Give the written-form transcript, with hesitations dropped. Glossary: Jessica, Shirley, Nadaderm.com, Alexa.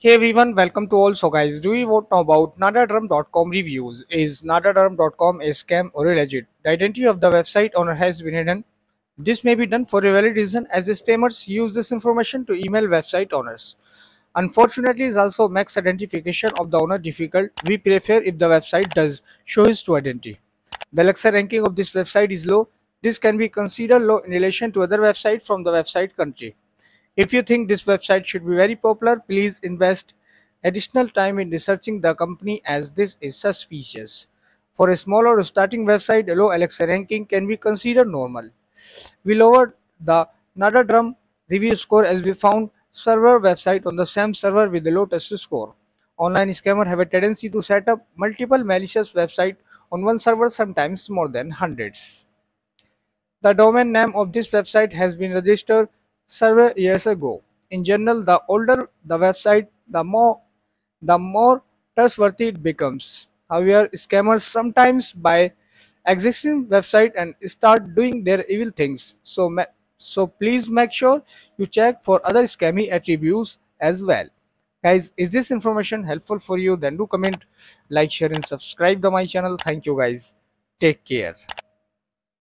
Hey everyone, welcome to all. So guys, do you want to know about Nadaderm.com reviews? Is Nadaderm.com a scam or alleged? The identity of the website owner has been hidden. This may be done for a valid reason, as the spammers use this information to email website owners. Unfortunately, it also makes identification of the owner difficult. We prefer if the website does show his true identity. The Alexa ranking of this website is low. This can be considered low in relation to other websites from the website country. If you think this website should be very popular, please invest additional time in researching the company, as this is suspicious. For a smaller or starting website, a low Alexa ranking can be considered normal. We lowered the Nadaderm review score as we found server website on the same server with a low test score. Online scammers have a tendency to set up multiple malicious websites on one server, sometimes more than hundreds. The domain name of this website has been registered several years ago. In general, the older the website, the more trustworthy it becomes. However, scammers sometimes buy existing website and start doing their evil things. So please make sure you check for other scammy attributes as well. Guys, is this information helpful for you? Then do comment, like, share and subscribe to my channel. Thank you guys. Take care.